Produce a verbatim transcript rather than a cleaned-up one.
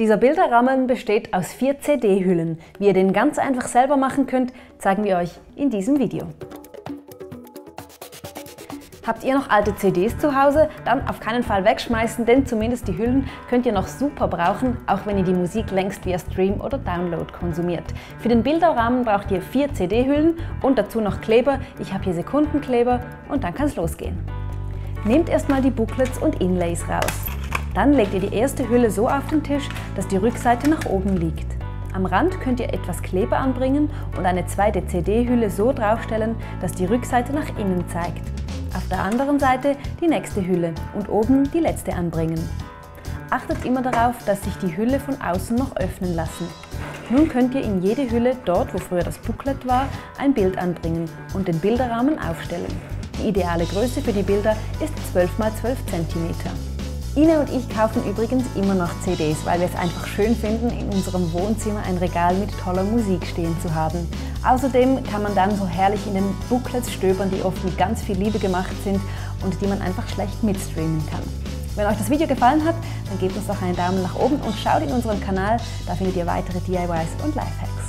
Dieser Bilderrahmen besteht aus vier C D-Hüllen. Wie ihr den ganz einfach selber machen könnt, zeigen wir euch in diesem Video. Habt ihr noch alte C Ds zu Hause? Dann auf keinen Fall wegschmeißen, denn zumindest die Hüllen könnt ihr noch super brauchen, auch wenn ihr die Musik längst via Stream oder Download konsumiert. Für den Bilderrahmen braucht ihr vier C D-Hüllen und dazu noch Kleber. Ich habe hier Sekundenkleber und dann kann es losgehen. Nehmt erstmal die Booklets und Inlays raus. Dann legt ihr die erste Hülle so auf den Tisch, dass die Rückseite nach oben liegt. Am Rand könnt ihr etwas Kleber anbringen und eine zweite C D-Hülle so draufstellen, dass die Rückseite nach innen zeigt. Auf der anderen Seite die nächste Hülle und oben die letzte anbringen. Achtet immer darauf, dass sich die Hülle von außen noch öffnen lassen. Nun könnt ihr in jede Hülle, dort wo früher das Booklet war, ein Bild anbringen und den Bilderrahmen aufstellen. Die ideale Größe für die Bilder ist zwölf mal zwölf Zentimeter. Ine und ich kaufen übrigens immer noch C Ds, weil wir es einfach schön finden, in unserem Wohnzimmer ein Regal mit toller Musik stehen zu haben. Außerdem kann man dann so herrlich in den Booklets stöbern, die oft mit ganz viel Liebe gemacht sind und die man einfach schlecht mitstreamen kann. Wenn euch das Video gefallen hat, dann gebt uns doch einen Daumen nach oben und schaut in unseren Kanal, da findet ihr weitere D I Ys und Lifehacks.